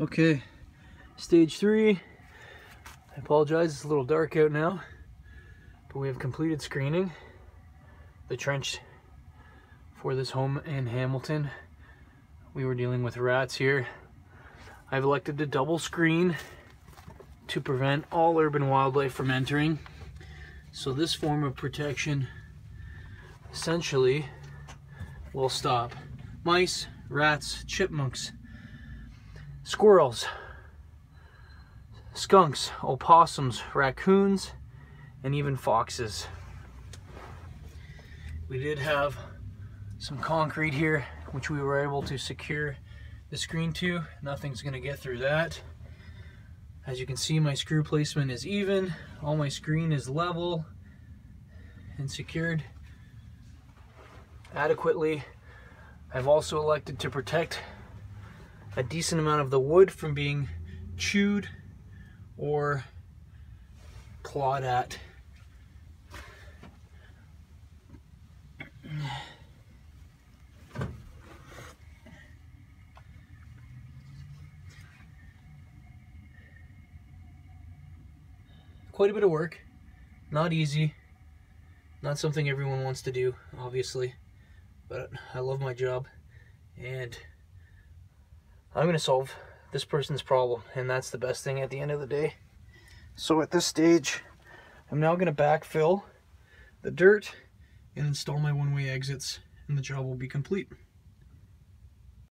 Okay, stage 3. I apologize, it's a little dark out now, but we have completed screening the trench for this home in Hamilton. We were dealing with rats here. I've elected to double screen to prevent all urban wildlife from entering. So this form of protection essentially will stop mice, rats, chipmunks, squirrels, skunks, opossums, raccoons, and even foxes. We did have some concrete here, which we were able to secure the screen to. Nothing's gonna get through that. As you can see, my screw placement is even, all my screen is level and secured adequately. I've also elected to protect a decent amount of the wood from being chewed or clawed at. Quite a bit of work, not easy, not something everyone wants to do, obviously, but I love my job and I'm gonna solve this person's problem, and that's the best thing at the end of the day. So at this stage, I'm now gonna backfill the dirt and install my one-way exits, and the job will be complete.